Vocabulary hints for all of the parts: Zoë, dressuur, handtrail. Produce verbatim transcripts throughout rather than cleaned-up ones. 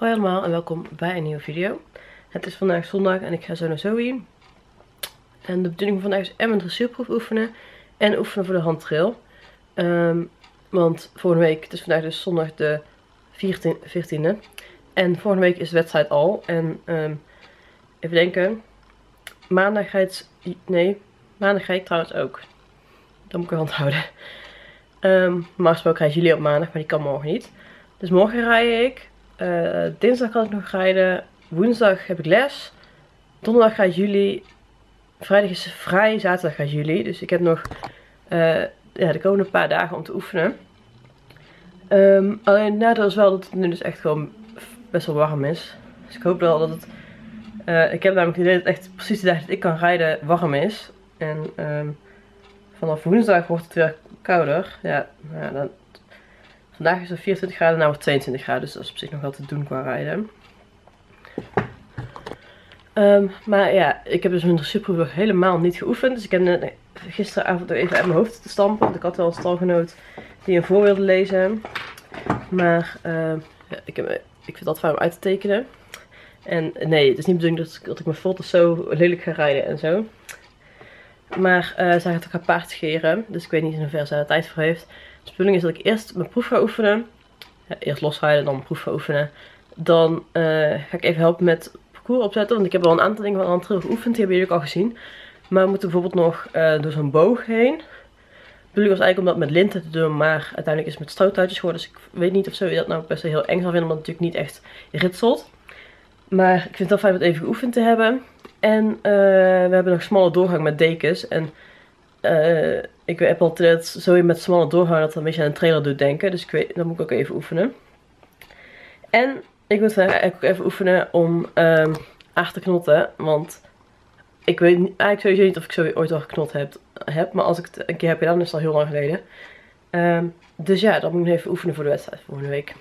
Hoi allemaal en welkom bij een nieuwe video. Het is vandaag zondag en ik ga zo naar Zoë. En de bedoeling van vandaag is en mijn dressuurproef oefenen en oefenen voor de handtrail. Um, want volgende week, het is vandaag dus zondag de veertiende. En volgende week is de wedstrijd al. En um, even denken, maandag ga ik, nee, maandag ga ik trouwens ook. Dan moet ik hand houden. Um, maar gesproken rijden jullie op maandag, maar die kan morgen niet. Dus morgen rij ik. Uh, dinsdag kan ik nog rijden. Woensdag heb ik les. Donderdag gaat jullie. Vrijdag is vrij. Zaterdag gaat jullie. Dus ik heb nog uh, ja, de komende paar dagen om te oefenen. Um, alleen nadeel is wel dat het nu dus echt gewoon best wel warm is. Dus ik hoop wel dat het... Uh, ik heb namelijk het idee dat echt precies de dag dat ik kan rijden warm is. En um, vanaf woensdag wordt het weer kouder. Ja, nou, dan... Vandaag is het vierentwintig graden, nou wordt tweeëntwintig graden, dus dat is op zich nog wel te doen qua rijden. Um, maar ja, ik heb dus mijn dressuurproef nog helemaal niet geoefend. Dus ik heb net, gisteravond nog even uit mijn hoofd te stampen, want ik had wel een stalgenoot die een voor wilde lezen. Maar uh, ja, ik, heb, ik vind het altijd fijn om uit te tekenen. En nee, het is niet bedoeld dat, dat ik mijn foto's zo lelijk ga rijden en zo. Maar uh, zij gaat ook haar paard scheren, dus ik weet niet in hoeverre zij er tijd voor heeft. Dus de bedoeling is dat ik eerst mijn proef ga oefenen. Ja, eerst losrijden, dan mijn proef ga oefenen. Dan uh, ga ik even helpen met het parcours opzetten. Want ik heb al een aantal dingen van een handtrail geoefend. Die hebben jullie ook al gezien. Maar we moeten bijvoorbeeld nog uh, door zo'n boog heen. De bedoeling was eigenlijk om dat met linten te doen. Maar uiteindelijk is het met stroothoutjes geworden. Dus ik weet niet of zo je dat nou best wel heel eng zal vinden. Omdat het natuurlijk niet echt ritselt. Maar ik vind het wel fijn om het even geoefend te hebben. En uh, we hebben nog smalle doorgang met dekens. En... Uh, ik heb altijd zo met smalle doorhouden dat dat een beetje aan een trailer doet denken. Dus ik weet, dat moet ik ook even oefenen. En ik moet eigenlijk ook even oefenen om um, aard te knotten. Want ik weet eigenlijk sowieso niet of ik zo ooit al geknot heb, heb. Maar als ik het een keer heb gedaan, is het al heel lang geleden. Um, dus ja, dat moet ik even oefenen voor de wedstrijd volgende week.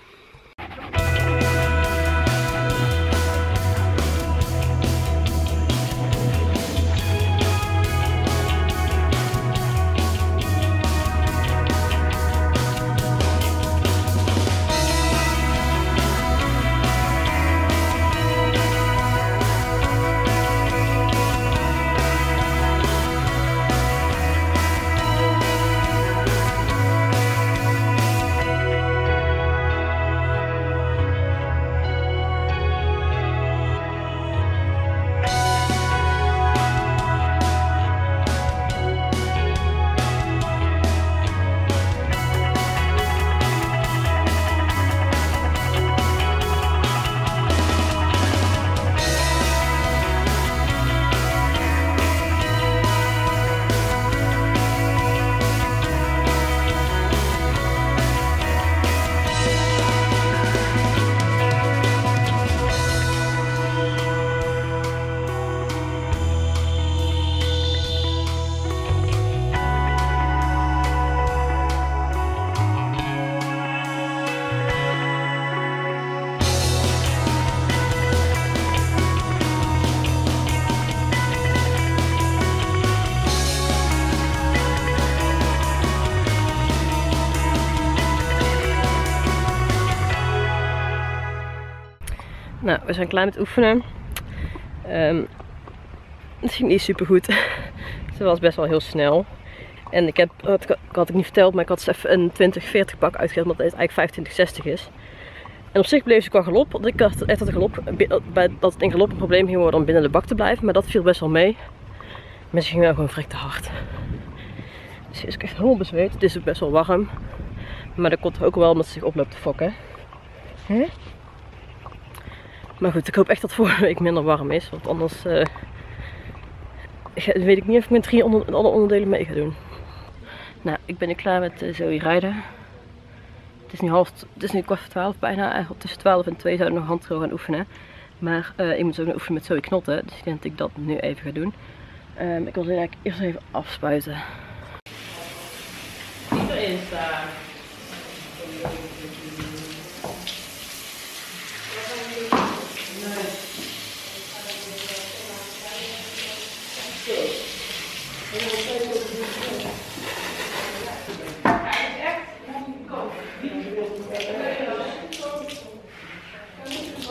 Nou, we zijn klaar met oefenen. Um, het ging niet super goed. Ze was best wel heel snel. En ik heb, dat had ik niet verteld, maar ik had even een twintig veertig pak uitgegeven, omdat het eigenlijk vijfentwintig zestig is. En op zich bleef ze qua galop, want ik dacht echt dat, de galop, dat het in galop een probleem ging worden om binnen de bak te blijven. Maar dat viel best wel mee. Mensen gingen wel gewoon vrek te hard. Dus ze is echt helemaal bezweet. Het is ook best wel warm. Maar dat komt ook wel omdat ze zich oploopt te fokken. Huh? Maar goed, ik hoop echt dat vorige week minder warm is, want anders uh, weet ik niet of ik met drie onder, alle onderdelen mee ga doen. Nou, ik ben nu klaar met uh, Zoë rijden. Het is nu half, het is nu kwart voor twaalf bijna. Eigenlijk tussen twaalf en twee zou ik nog handtrail gaan oefenen. Maar uh, ik moet ook nog oefenen met Zoë knotten, dus ik denk dat ik dat nu even ga doen. Um, ik wil ze eigenlijk eerst even afspuiten. Niet erin staan. Thank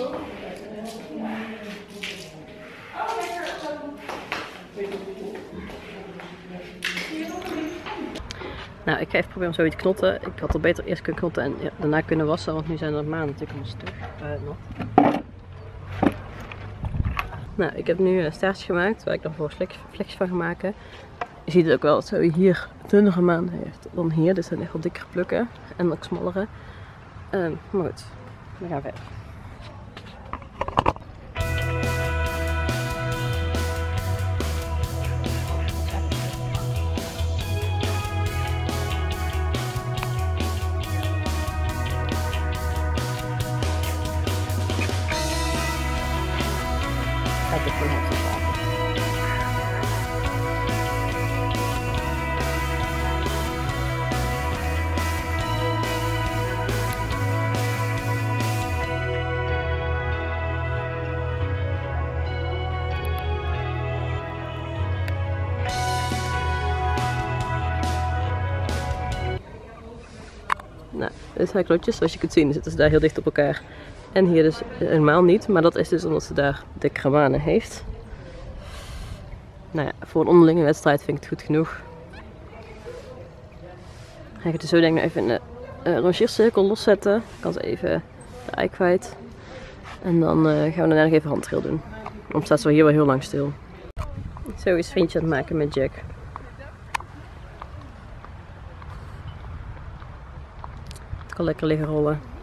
you. Nou, ik ga even proberen om zoiets te knotten. Ik had het beter eerst kunnen knotten en ja, daarna kunnen wassen, want nu zijn er maanden natuurlijk allemaal stug. Uh, nat. Nou, ik heb nu een staartje gemaakt waar ik dan voor flex, flex van ga maken. Je ziet het ook wel dat Zoë hier dunnere maanden heeft dan hier. Dit zijn echt wel dikkere plukken en ook smallere. Uh, maar goed, we gaan verder. Nou, dit zijn klotjes, zoals je kunt zien zitten ze daar heel dicht op elkaar. En hier dus helemaal niet, maar dat is dus omdat ze daar dikkere manen heeft. Nou ja, voor een onderlinge wedstrijd vind ik het goed genoeg. Dan ga ik het dus zo denk ik even in de uh, rangeercirkel loszetten. Ik kan ze even de ei kwijt. En dan uh, gaan we daarna nog even handrail doen. Dan staat ze wel hier wel heel lang stil. Zo is vriendje aan het maken met Jack. Lekker liggen rollen.